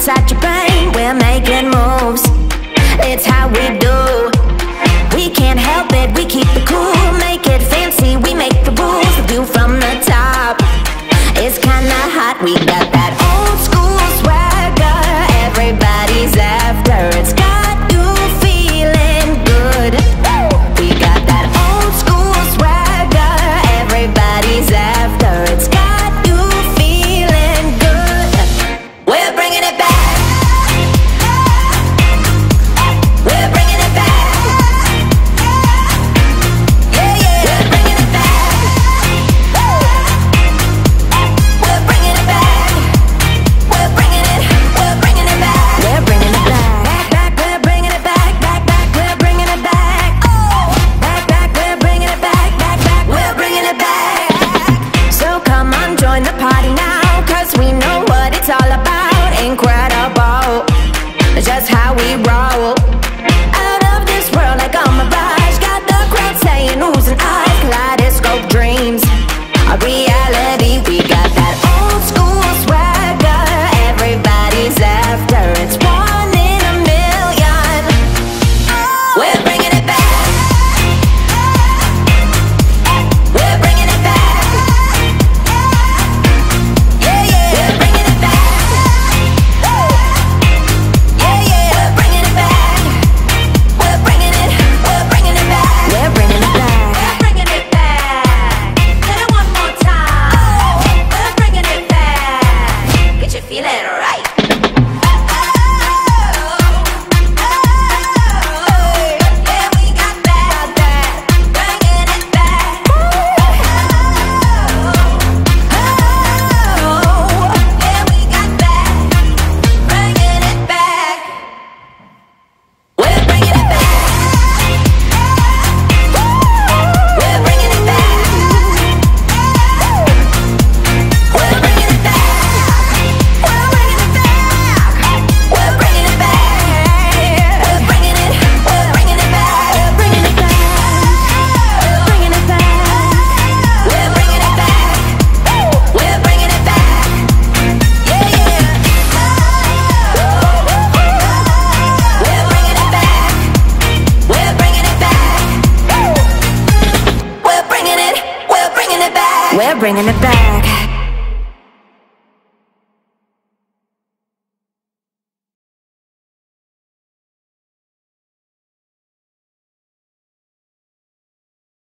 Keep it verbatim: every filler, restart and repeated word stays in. inside your brain. We're making moves, it's how we do. We can't help it, we keep it cool. Make it fancy, we make the rules. The view from the top, it's kinda hot. We got that old school swagger everybody's after. It's got you feeling good. We got that old school swagger everybody's after. It's got bringing it back.